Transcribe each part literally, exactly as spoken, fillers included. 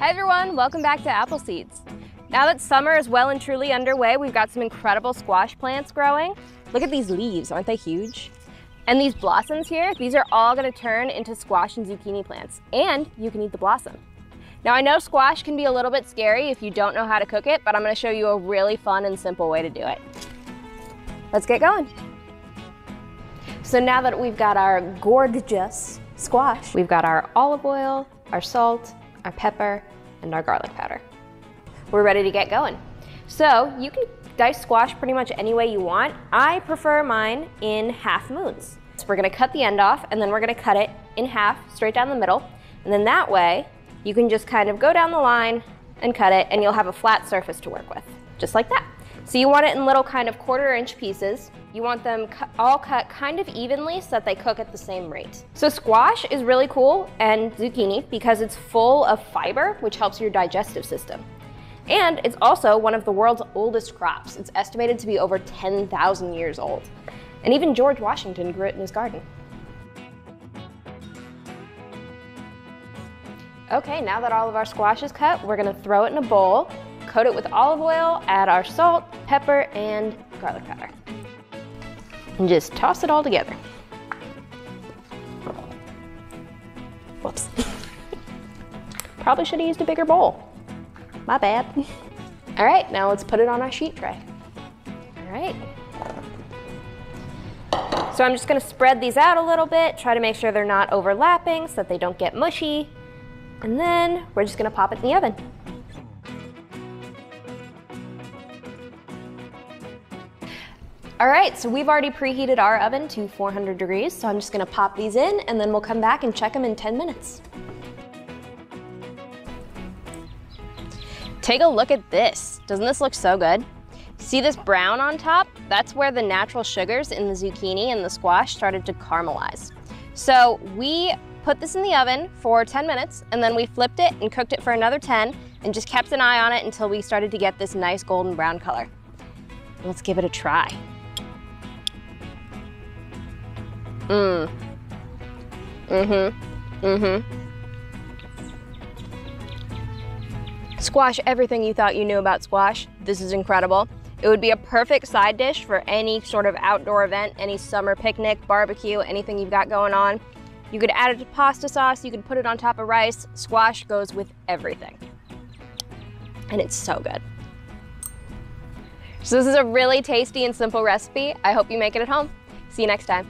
Hey everyone, welcome back to Apple Seeds. Now that summer is well and truly underway, we've got some incredible squash plants growing. Look at these leaves, aren't they huge? And these blossoms here, these are all gonna turn into squash and zucchini plants, and you can eat the blossom. Now I know squash can be a little bit scary if you don't know how to cook it, but I'm gonna show you a really fun and simple way to do it. Let's get going. So now that we've got our gorgeous squash, we've got our olive oil, our salt, our pepper, and our garlic powder. We're ready to get going. So you can dice squash pretty much any way you want. I prefer mine in half moons. So we're gonna cut the end off, and then we're gonna cut it in half, straight down the middle. And then that way, you can just kind of go down the line and cut it, and you'll have a flat surface to work with, just like that. So you want it in little kind of quarter inch pieces. You want them cu all cut kind of evenly so that they cook at the same rate. So squash is really cool, and zucchini, because it's full of fiber, which helps your digestive system. And it's also one of the world's oldest crops. It's estimated to be over ten thousand years old. And even George Washington grew it in his garden. Okay, now that all of our squash is cut, we're gonna throw it in a bowl, coat it with olive oil, add our salt, pepper, and garlic powder. And just toss it all together. Whoops. Probably should have used a bigger bowl. My bad. All right, now let's put it on our sheet tray. All right. So I'm just gonna spread these out a little bit, try to make sure they're not overlapping so that they don't get mushy. And then we're just gonna pop it in the oven. All right, so we've already preheated our oven to four hundred degrees, so I'm just gonna pop these in and then we'll come back and check them in ten minutes. Take a look at this. Doesn't this look so good? See this brown on top? That's where the natural sugars in the zucchini and the squash started to caramelize. So we put this in the oven for ten minutes, and then we flipped it and cooked it for another ten, and just kept an eye on it until we started to get this nice golden brown color. Let's give it a try. Mmm. Mm-hmm. Mm-hmm. Squash everything you thought you knew about squash. This is incredible. It would be a perfect side dish for any sort of outdoor event, any summer picnic, barbecue, anything you've got going on. You could add it to pasta sauce, you could put it on top of rice. Squash goes with everything. And it's so good. So this is a really tasty and simple recipe. I hope you make it at home. See you next time.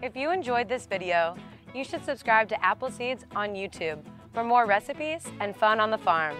If you enjoyed this video, you should subscribe to Apple Seeds on YouTube for more recipes and fun on the farm.